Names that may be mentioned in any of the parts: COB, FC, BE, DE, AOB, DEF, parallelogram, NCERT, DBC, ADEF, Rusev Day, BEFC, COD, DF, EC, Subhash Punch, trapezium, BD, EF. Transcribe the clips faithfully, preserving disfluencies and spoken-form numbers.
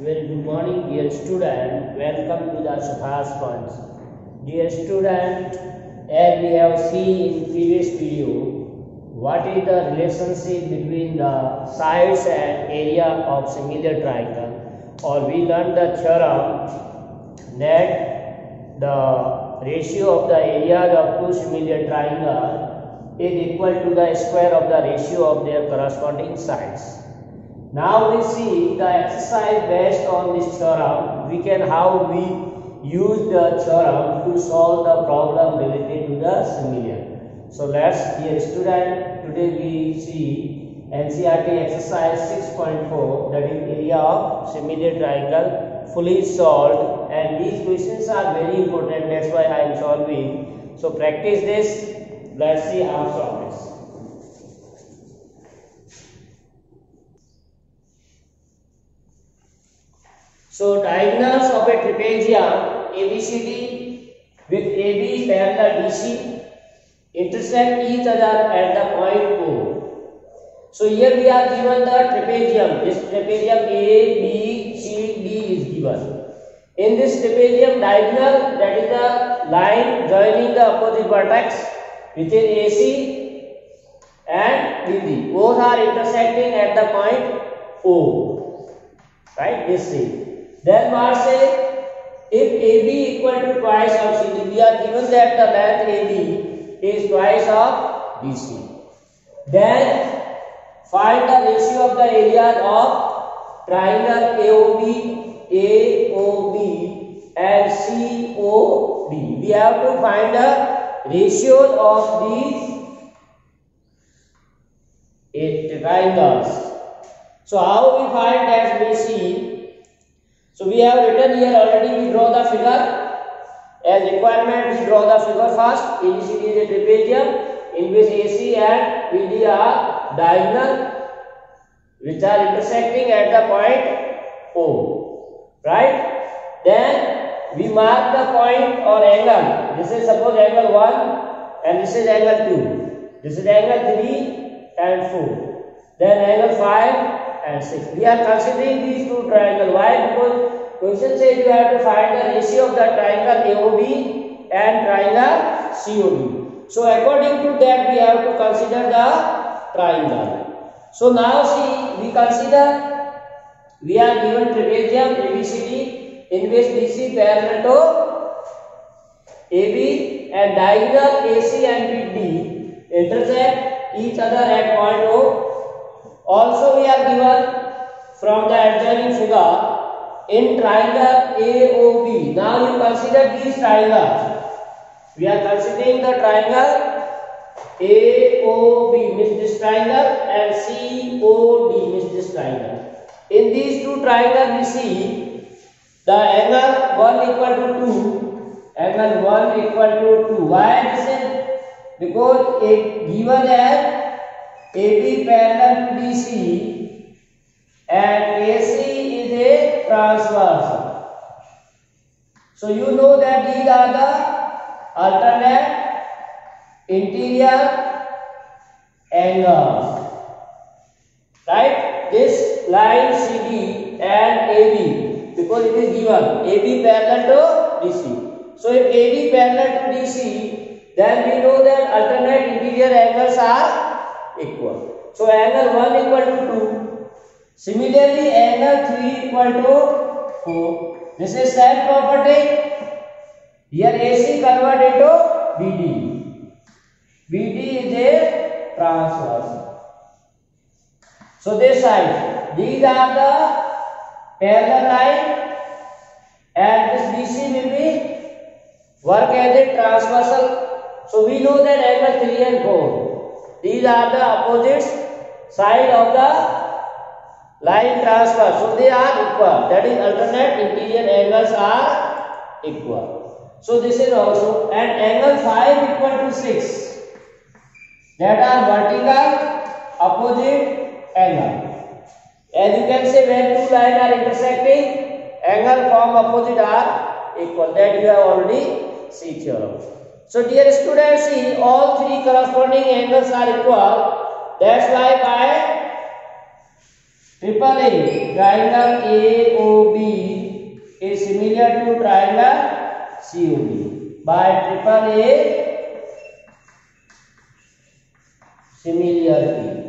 Very good morning dear student, welcome to the Subhash Punch. Dear student, as we have seen in previous video, what is the relationship between the sides and area of similar triangle, or we learned the theorem that the ratio of the areas of two similar triangles is equal to the square of the ratio of their corresponding sides. Now we see the exercise based on this theorem. We can how we use the theorem to solve the problem related to the similar. So let's, dear student, today we see N C E R T exercise six point four, that is area of similar triangle, fully solved, and these questions are very important. That's why I am solving. So practice this. Let's see how to solve this. So diagonals of a trapezium A B C D with A B parallel D C intersect each other at the point O. So here we are given the trapezium. This trapezium A, B, C, D is given. In this trapezium diagonal, that is the line joining the opposite vertex within A C and B D. Both are intersecting at the point O. Right? This is. Then we say if A B equal to twice of C D, we are given that the length A B is twice of D C. Then find the ratio of the area of triangle A O B, A O B and C O D. We have to find the ratio of these eight triangles. So how we find that, we see. So we have written here already, we draw the figure. As requirement, we draw the figure first. A B C D is a trapezium in which A C and B D are diagonal which are intersecting at the point O. Right? Then we mark the point or angle. This is suppose angle one and this is angle two. This is angle three and four. Then angle five. And six. We are considering these two triangles. Why? Because question says you have to find the ratio of the triangle A O B and triangle C O D. So according to that, we have to consider the triangle. So now see, we consider we are given trapezium A B C D in which D C parallel to A B and diagonal A C and B D intersect each other at point O. Also, we are given from the adjoining figure in triangle A O B. Now, you consider these triangles. We are considering the triangle A O B, means this triangle, and C O D, means this triangle. In these two triangles, we see the angle one equal to two, angle one equal to two. Why this is? Because it given as A B parallel to D C and A C is a transverse. So you know that these are the alternate interior angles. Right? This line C D and A B, because it is given A B parallel to D C. So if A B parallel to D C, then we know that alternate interior angles are equal. So angle one equal to two. Similarly, angle three equal to four. This is same property. Here A C converted to B D. B D is a transverse. So this side, these are the parallel line, and this D C will be work as a transversal. So we know that angle three and four. These are the opposite side of the line transverse. So they are equal. That is alternate interior angles are equal. So this is also, and angle five equal to six. That are vertical opposite angle. As you can see, when two lines are intersecting, angle form opposite are equal. That you have already seen theorem. So dear students, see, all three corresponding angles are equal. That's why by People A, triangle A O B is similar to triangle C O B by triple A similarity.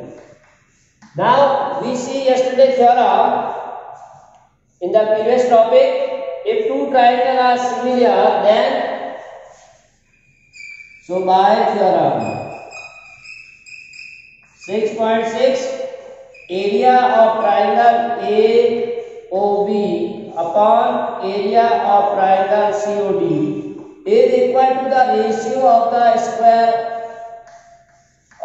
Now we see yesterday's theorem in the previous topic. If two triangles are similar, then so by theorem six point six area of triangle A O B upon area of triangle C O D is equal to the ratio of the square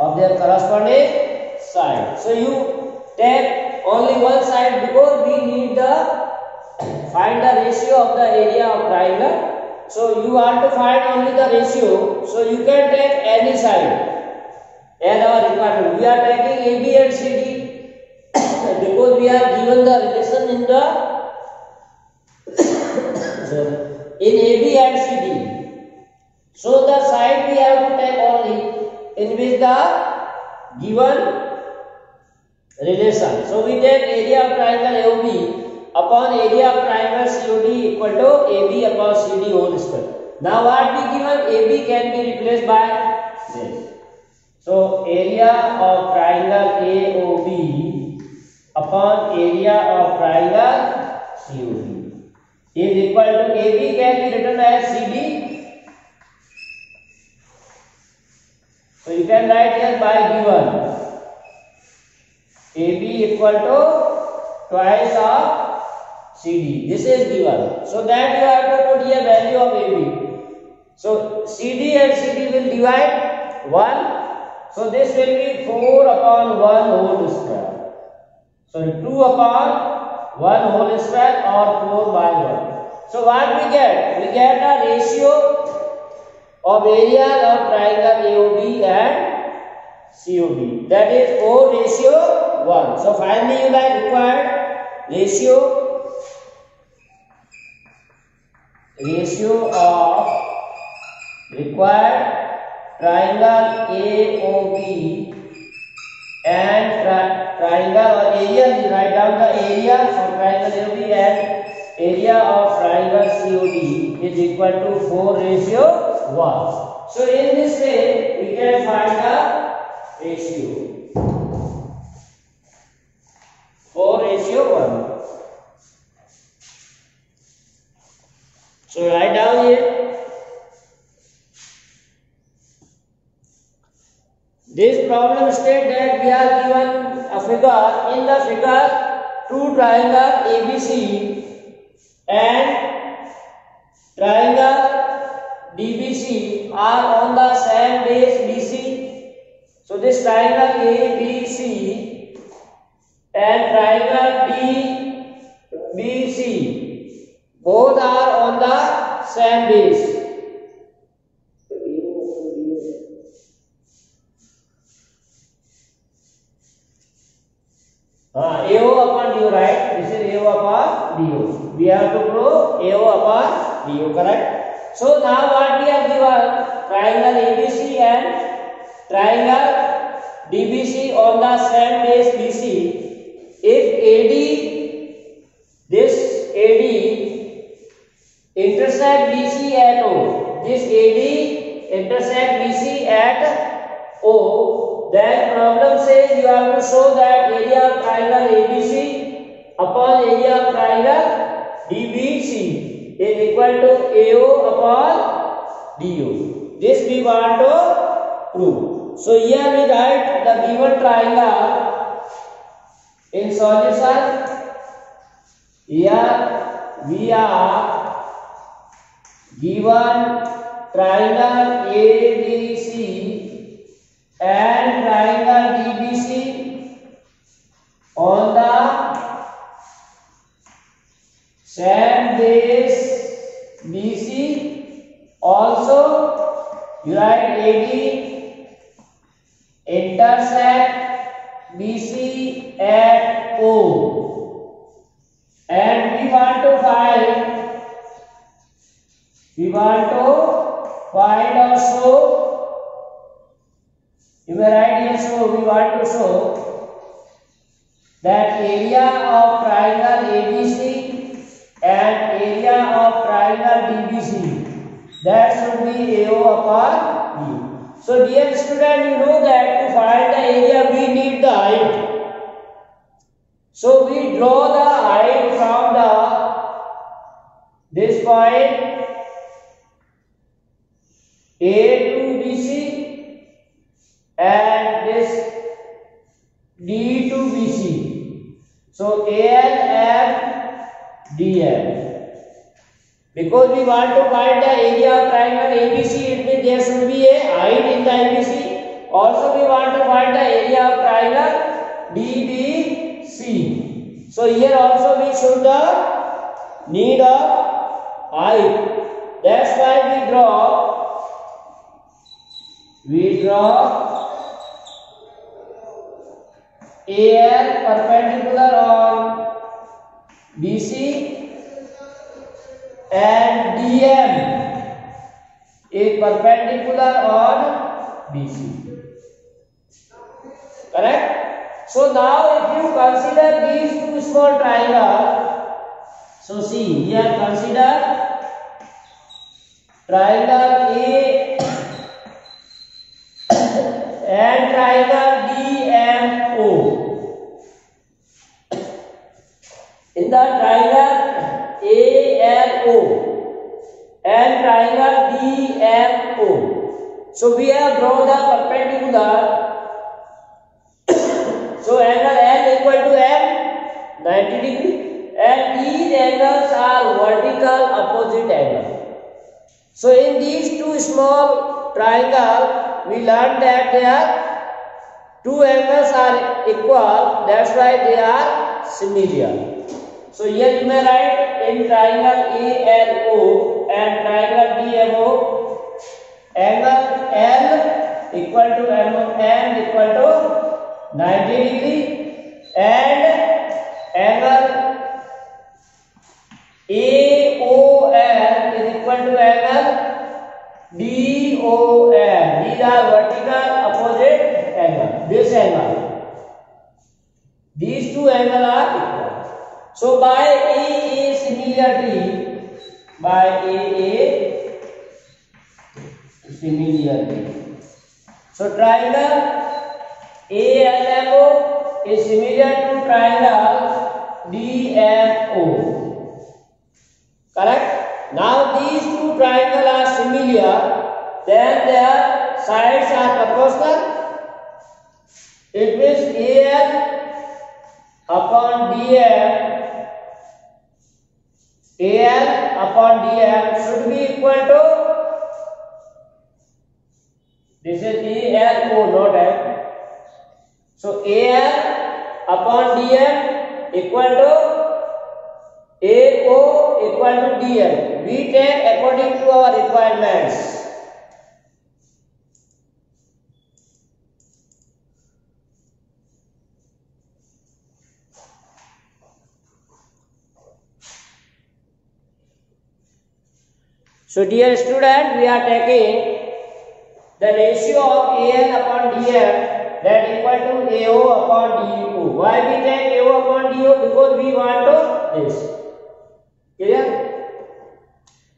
of their corresponding side. So you take only one side because we need the find the ratio of the area of triangle. So you are to find only the ratio. So you can take any side as our requirement. We are taking A, B, and C, D. Because we are given the relation in the in A B and C D, so the side we have to take only in which the given relation. So we take area of triangle A O B upon area of triangle C O D equal to A B upon C D whole square. Now what we given, A B can be replaced by this. So area of triangle A O B upon area of triangle C O B is equal to A B can be written as C D. So you can write here by given A B equal to twice of C D. This is given. So that you have to put here value of A B. So C D and C D will divide one. So this will be four upon one whole square. So two upon one whole square or four by one. So what we get? We get a ratio of area of triangle A O B and C O D. That is four ratio one. So finally you like required ratio ratio of required triangle A O B and tri triangle or area. Write down the area of triangle A O B and area of triangle C O D is equal to four ratio one. So in this way we can find the ratio four ratio one. So write down here. This problem states that we are given a figure. In the figure, two triangles A B C and triangle D B C are on the same base B C. So this triangle A B C and triangle D B C both are on the same base. Uh, A O upon D O, right? This is A O upon D O. We have to prove A O upon D O, correct? So now what we have given? Triangle A B C and triangle D B C on the same base B C. If A D, this A D intersect B C at O, this A D intersect B C at O, then problem says you have to show that area of triangle A B C upon area of triangle D B C is equal to A O upon D O. This we want to prove. So here we write the given triangle in solution. Here we are given triangle A B C and triangle D B C on the same base B C. Also you write A D intersect B C at O, and we want to find we want to find also. You may write here, so we want to show that area of triangle A B C and area of triangle D B C, that should be A O upon B. So dear student, you know that to find the area we need the height. So we draw the height from the this point A to B C and this D to B C. So A L F D F. Because we want to find the area of triangle A B C, it means there should be a height in the A B C. Also we want to find the area of triangle D B C. So here also we should the need of height. That's why we draw we draw A L perpendicular on B C and D M is perpendicular on B C. Correct? So now if you consider these two small triangles, so see here, consider triangle A and triangle D M O. In the triangle A L O and triangle D M O, so we have drawn the perpendicular. So angle L equal to M, ninety degree, and these angles are vertical opposite angle. So in these two small triangles, we learned that their two angles are equal, that's why they are similar. So here you may write in triangle A L O and triangle D M O, angle L equal to M equal to ninety degree and angle A O L is equal to angle D O L. These are vertical opposite angle. This angle, these two angles are equal. So by A A similarity, by A A similarity. So triangle A L M O is similar to triangle D M O. Correct? Now these two triangles are similar, then they are sides are proportional. It means A L upon D M, A L upon D M should be equal to, this is A L O, not M. So A L upon D M equal to A O equal to D M. We take according to our requirements. So dear student, we are taking the ratio of A L upon D F, that equal to A O upon D O. Why we take A O upon D O? Because we want to this. Clear?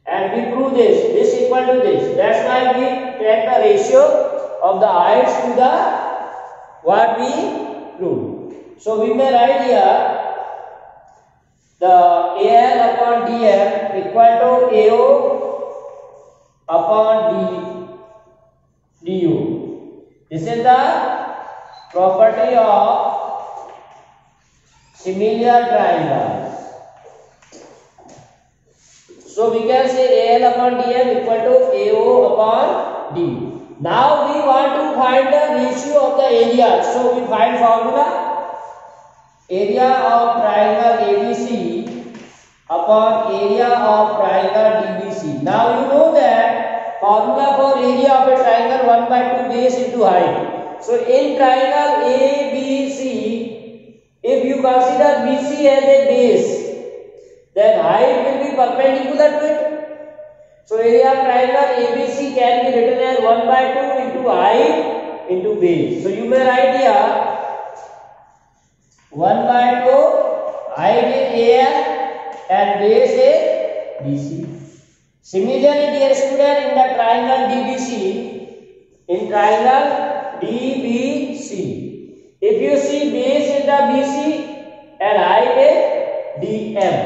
And we prove this. This equal to this. That's why we take the ratio of the heights to the what we prove. So we may write here the A L upon D F equal to A O upon D, D U. This is the property of similar triangles. So we can say A L upon D M equal to A O upon D. Now we want to find the ratio of the area. So we find formula: area of triangle A B C upon area of triangle D B C. Now you know that formula for area of a triangle one by two base into height. So in triangle A B C, if you consider B C as a base, then height will be perpendicular to it. So area of triangle A B C can be written as one by two into height into base. So you may write here one by two, I will A F and base A B C. Similarly, dear student, in the triangle D B C, in triangle D B C, if you see base is the B C and I A D M,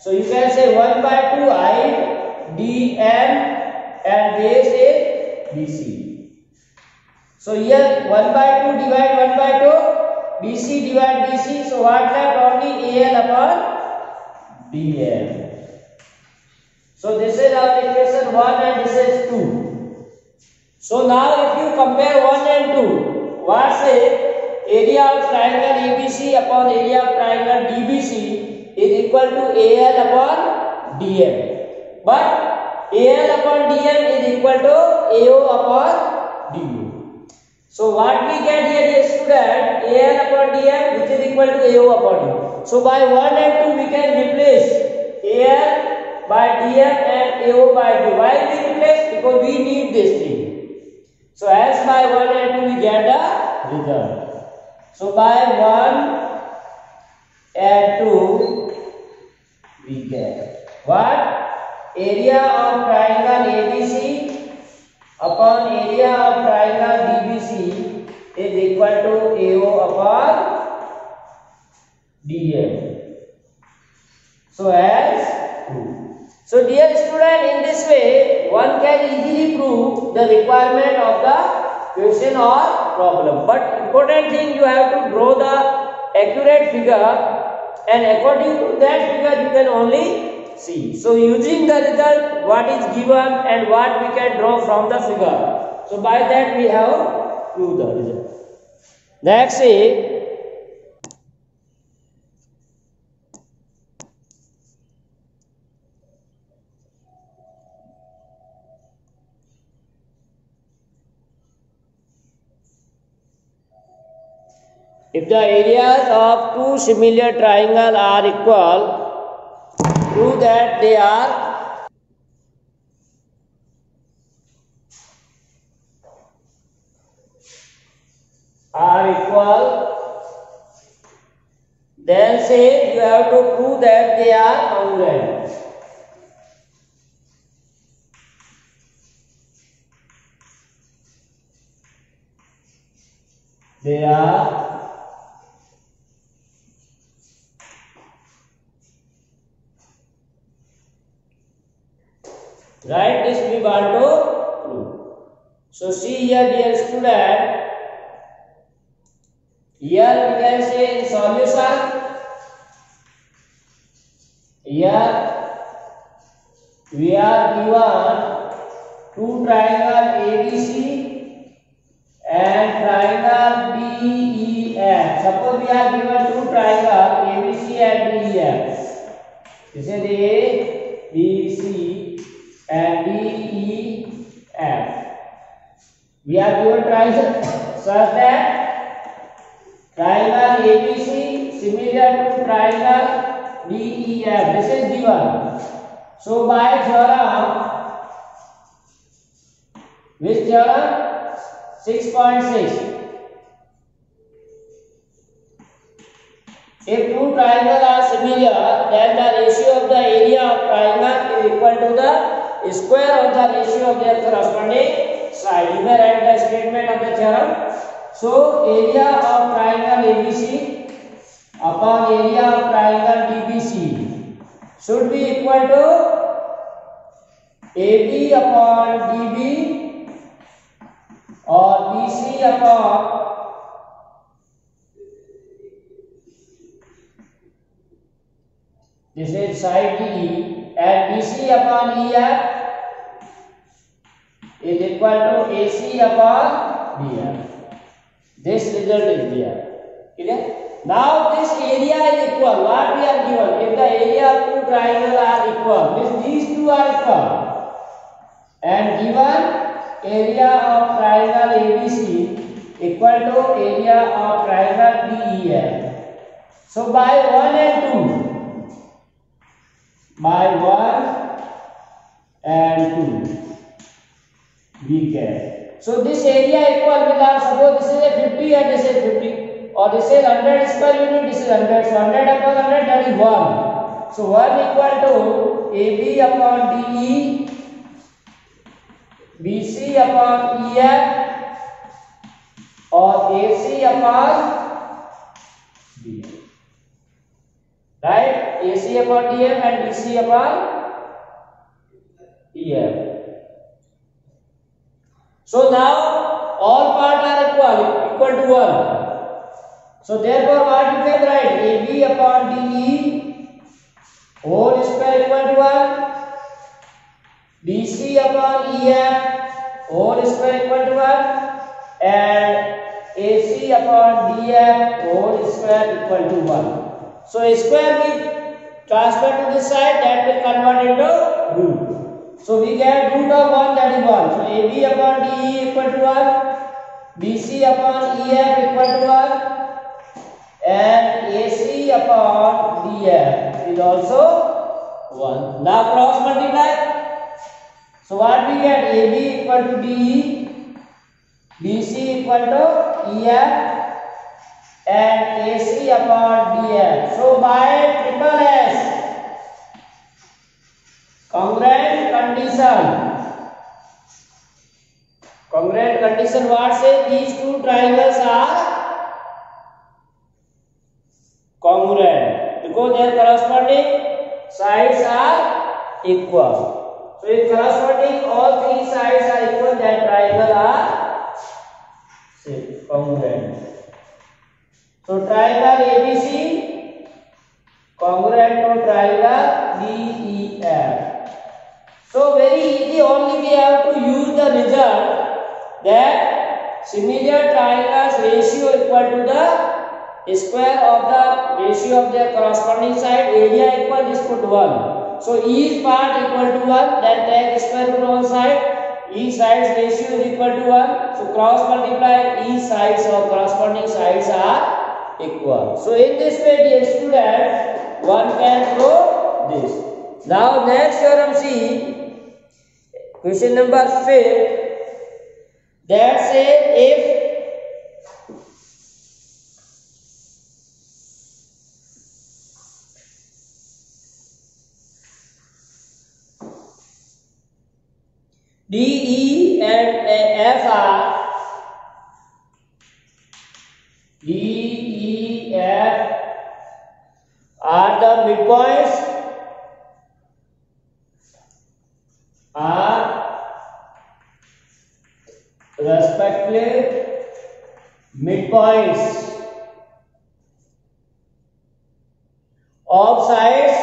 so you can say one by two I D M and base A B C. So here one by two divide one by two. B C divide B C, so what left? Only A L upon D L. So this is our equation one and this is two. So now if you compare one and two, what say? Area of triangle A B C upon area of triangle D B C is equal to A L upon D M. But A L upon D M is equal to A O upon D U. So what we get here is student A L upon D M which is equal to A O upon D. So by one and two we can replace A L by D M and A O by D. Why we replace? Because we need this thing. So as by one and two we get the result. So by one and two we get what? Area of triangle A B C upon area of triangle D B C is equal to A O upon D M. So as two. So dear student, in this way one can easily prove the requirement of the question or problem. But important thing, you have to draw the accurate figure, and according to that figure you can only see. So using the result what is given and what we can draw from the figure, so by that we have proved the result. Next is if the areas of two similar triangles are equal, prove that they are are equal, then say you have to prove that they are congruent. They are right, this we want to prove. So see here dear student, here we can say in solution, here we are given two triangle A B C and triangle B E F. Suppose we are given two triangle A B C and B E F. This is A, B, C and D E F. We are given triangle such that triangle A B C similar to triangle D E F. This is given. So by theorem, which theorem? six point six. If two triangles are similar, then the ratio of the area of triangle is equal to the square of the ratio of their corresponding side. You may write the statement of the theorem. So area of triangle A B C upon area of triangle D B C should be equal to A B upon D B or B C upon this is side D E. And B C upon E F is equal to A C upon D F. This result is there. Clear? Now this area is equal. What we are given? If the area of two triangles are equal, means these two are equal, and given area of triangle A B C equal to area of triangle D E F. So by one and two. By one and two, we get. So this area equal with our, suppose this is a fifty and this is fifty, or this is one hundred square unit, this is one hundred. So one hundred upon one hundred, that is one. So one equal to A B upon D E, B C upon E F, or A C upon D F. Right? A C upon D F and B C upon E F. So now all parts are equal, equal to one. So therefore, what you can write? A B upon D E whole square equal to one. B C upon E F whole square equal to one, and A C upon D F whole square equal to one. So a square we transfer to this side, that will convert into root. So we get root of one, that is one. So A B upon D E equal to one, B C upon E F equal to one, and A C upon D F is also one. Now cross multiply. So what we get? A B equal to D E, B C equal to E F, and A C upon D F. So by triple S congruent condition, congruent condition what says these two triangles are congruent because their corresponding sides are equal. So if corresponding all three sides are equal, then triangle are congruent. So triangle A B C congruent to triangle D E F. So very easy, only we have to use the result that similar triangles ratio equal to the square of the ratio of their corresponding side, area equal, this put one. So each part equal to one, then take square root on side, each side's ratio is equal to one. So cross multiply, each sides or corresponding sides are equal. So in this way, dear students, one can prove this. Now next theorem see, question number fifth, that says if D E and A F are D E F are the midpoints are respectively midpoints of sides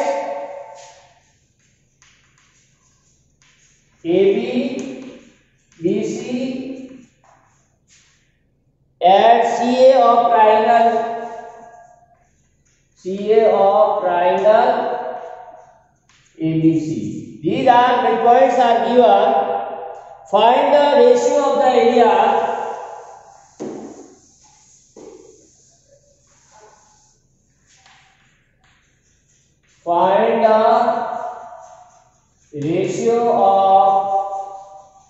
A B, B C and C A of triangle, C A of triangle A B C. These are midpoints are given. Find the ratio of the area find the ratio of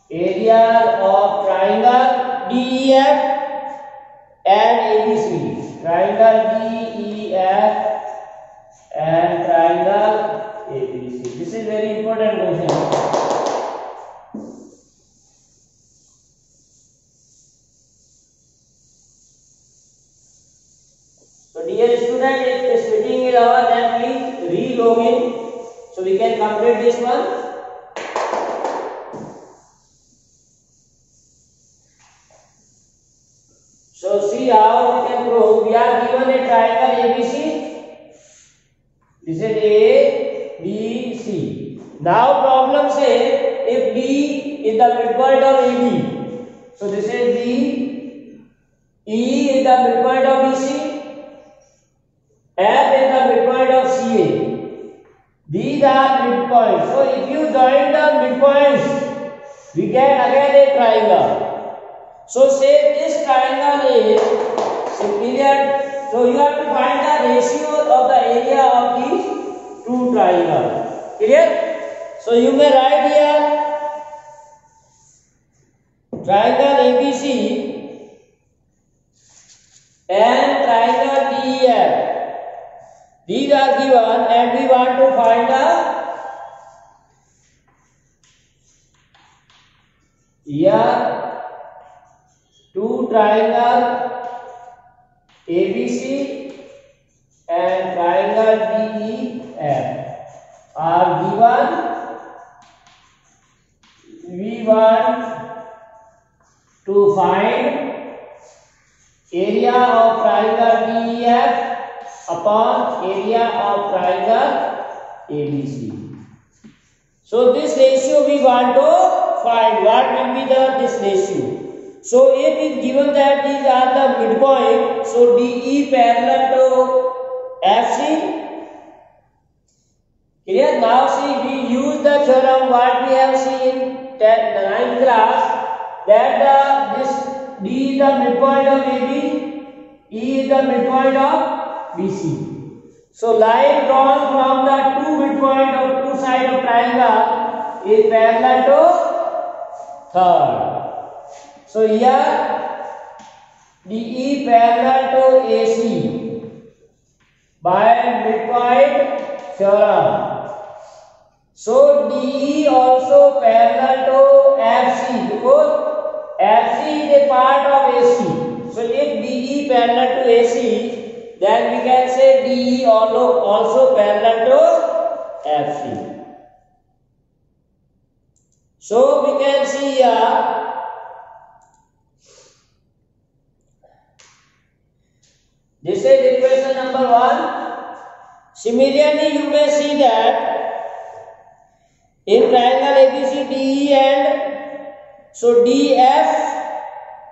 area of triangle D E F and A B C. Triangle D E F and triangle A B C. This is very important question. So dear student, if this meeting is over, then please re-log in so we can complete this one. So see how we can prove. We are given a triangle A B C. This is A, B, C. Now problem says if D is the midpoint of A B, so this is D. E is the midpoint of B C. F is the midpoint of C A. These are midpoints. So if you join the midpoints, we get again a triangle. So say this triangle is superior. So you have to find the ratio of the area of these two triangles. Clear? So you may write here triangle A B C and analyze the D E F. These are given and we want to find the A R two triangle A B C and triangle D E F are given. We want to find area of triangle D E F upon area of triangle A B C. So this ratio we want to find. What will be the this ratio? So if it is given that these are the midpoint, so D E parallel to F C. Here now see, we use the theorem what we have seen. ninth class, that uh, this D is the midpoint of A B, E is the midpoint of B C. So line drawn from the two midpoint of two sides of triangle is parallel to third. So here D E parallel to A C by midpoint theorem. So D E also parallel to F C because F C is a part of A C. So if D E parallel to A C, then we can say D E also, also parallel to F C. So we can see here uh, this is equation number one. Similarly, you may see that in triangle A B C, D E and so D F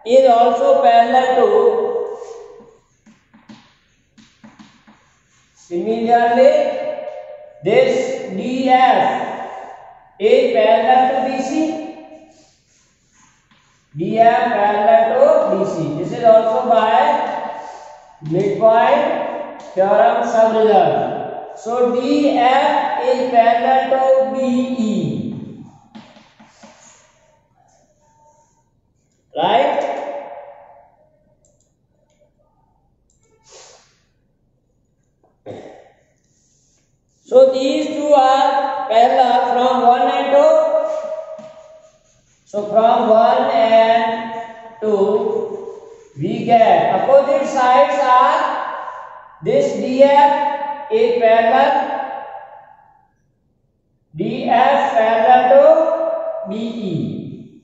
is also parallel to. Similarly, this D F is parallel to B C. D F parallel to B C. This is also by midpoint theorem sum result. So D F is parallel to B E, right? So these two are parallel from one and two. So from one and two, we get opposite sides are this D F. A parallel D F parallel to B E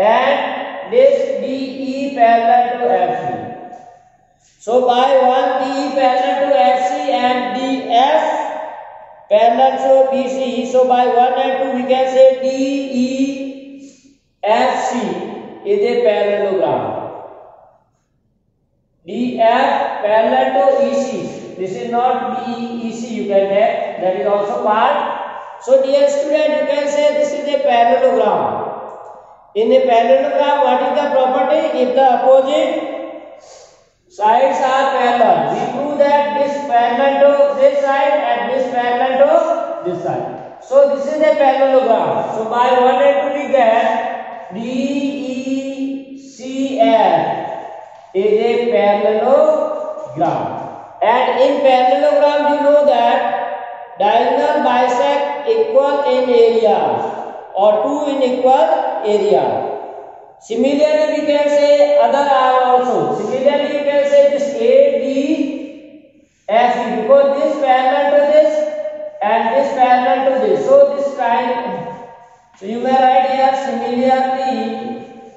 and this D E parallel to F C. So by one D E parallel to F C and D F parallel to B C. So by one and two we can say D E F C is a parallelogram. D F parallel to E C. This is not B E C, you can get, that is also part. So dear student, you can say this is a parallelogram. In a parallelogram, what is the property? If the opposite sides are parallel, we prove that this parallel to this side and this parallel to this side. So this is a parallelogram. So by one and two we get D E C F is a parallelogram. And in parallelogram, you know that diagonal bisect equal in area or two in equal area. Similarly, we can say other are also. Similarly, you can say this A D F because this parallel to this and this parallel to this. So this triangle. So you may write here similarly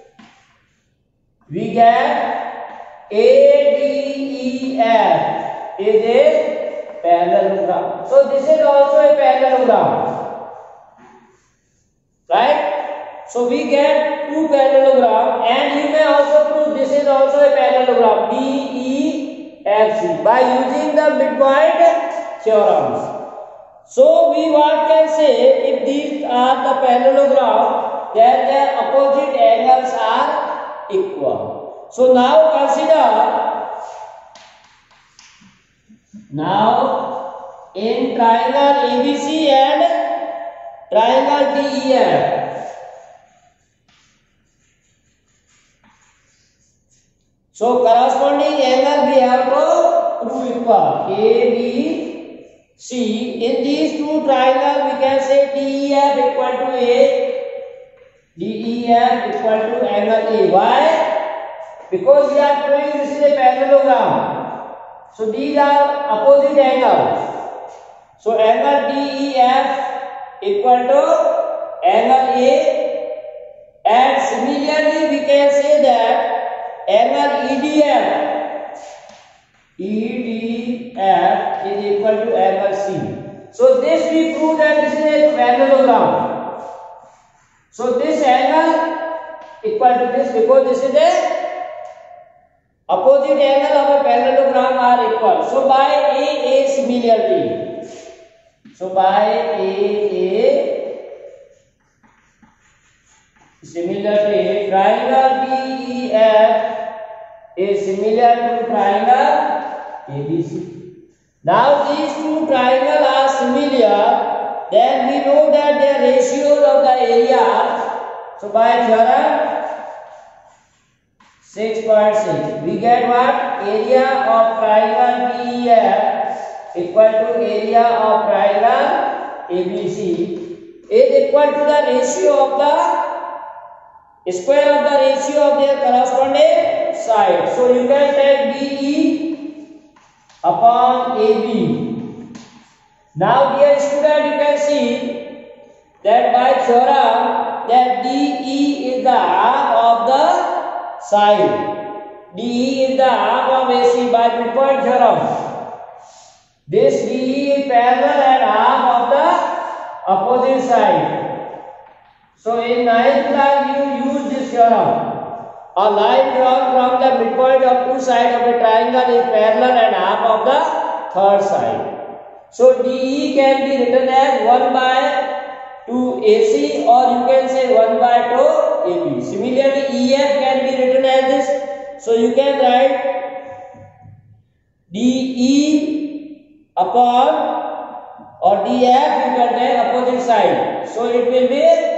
we get A D E F. Is a parallelogram. So this is also a parallelogram, right? So we get two parallelogram, and you may also prove this is also a parallelogram B E F C by using the midpoint theorems. So we what can say if these are the parallelogram, then their opposite angles are equal. So now consider. Now, in triangle A B C and triangle D E F, so corresponding angle we have to work A B C. In these two triangles, we can say D E F equal to A. D E F equal to angle A. Why? Because we are doing this is a parallelogram. So these are opposite angles. So angle D E F equal to angle A. And similarly, we can say that angle E D F. E D F is equal to angle C. So this we prove that this is a parallelogram. So this angle equal to this because this is a opposite angle of a parallelogram are equal. So by A A similarly. So by A A similarly triangle B E F is similar to triangle A B C. Now these two triangles are similar, then we know that their ratios of the areas. So by theorem six point six, we get what? Area of triangle B E F equal to area of triangle A B C is equal to the ratio of the square of the ratio of their corresponding side. So you can take B E upon A B. Now dear student, you can see that by theorem that D E is the arc of the side. D E is the arc of A C by two-point theorem. This D E is parallel and arc of the opposite side. So in ninth class you use this theorem. A line drawn from the midpoint of two sides of a triangle is parallel and half of the third side. So D E can be written as one by two A C or you can say one by two A B. Similarly, E F can be written as this. So you can write D E upon or D F equal to opposite side. So it will be,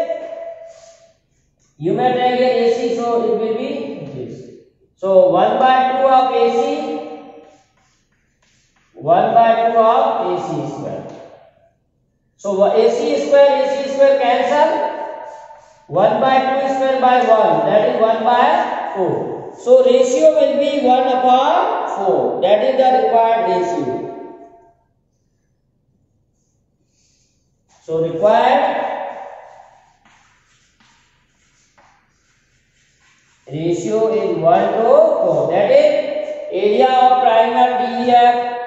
you may take your A C, so it will be this. So one by two of A C, one by two of A C square. So A C square, A C square cancel. one by two square by one, that is one by four. So ratio will be one upon four. That is the required ratio. So required ratio is one to four. That is, area of triangle D E F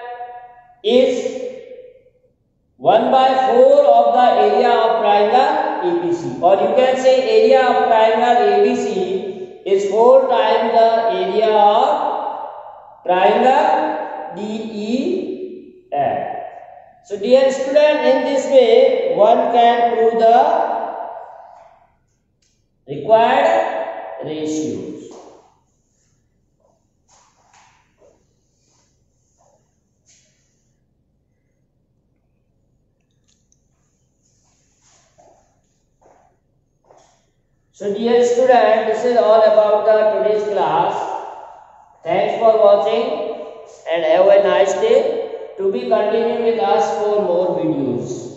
is one by four of the area of triangle A B C. Or you can say area of triangle A B C is four times the area of triangle D E F. So dear student, in this way one can prove the required ratios. So dear student, this is all about the today's class. Thanks for watching and have a nice day. To be continued with us for more videos.